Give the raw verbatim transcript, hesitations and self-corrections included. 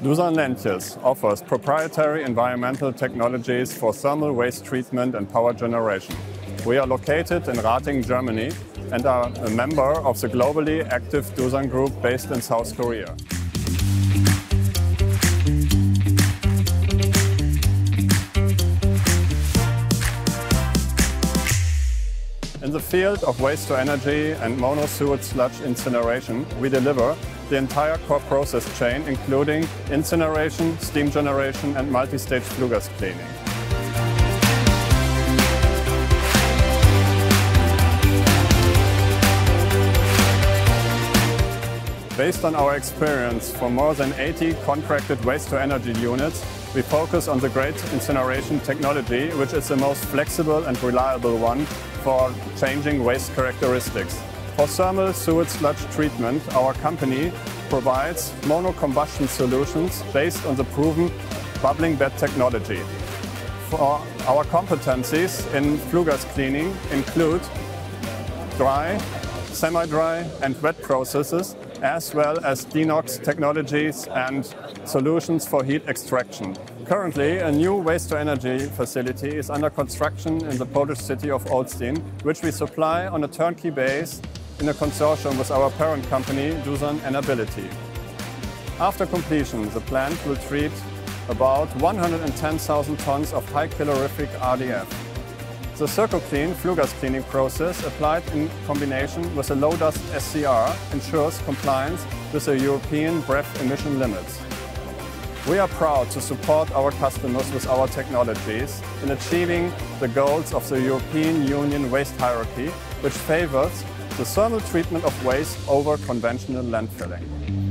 Doosan Lentjes offers proprietary environmental technologies for thermal waste treatment and power generation. We are located in Ratingen, Germany, and are a member of the globally active Doosan Group based in South Korea. In the field of waste-to-energy and mono-sewage sludge incineration, we deliver the entire core process chain, including incineration, steam generation and multi-stage flue gas cleaning. Based on our experience for more than eighty contracted waste-to-energy units, we focus on the great incineration technology, which is the most flexible and reliable one for changing waste characteristics. For thermal sewage sludge treatment, our company provides mono-combustion solutions based on the proven bubbling bed technology. For our competencies in flue gas cleaning include dry, semi-dry and wet processes, as well as DeNOx technologies and solutions for heat extraction. Currently, a new waste-to-energy facility is under construction in the Polish city of Olsztyn, which we supply on a turnkey base in a consortium with our parent company, Doosan Enerbility. After completion, the plant will treat about one hundred ten thousand tons of high calorific R D F. The Circoclean flue gas cleaning process applied in combination with a low-dust S C R ensures compliance with the European B R E F emission limits. We are proud to support our customers with our technologies in achieving the goals of the European Union waste hierarchy, which favors the thermal treatment of waste over conventional landfilling.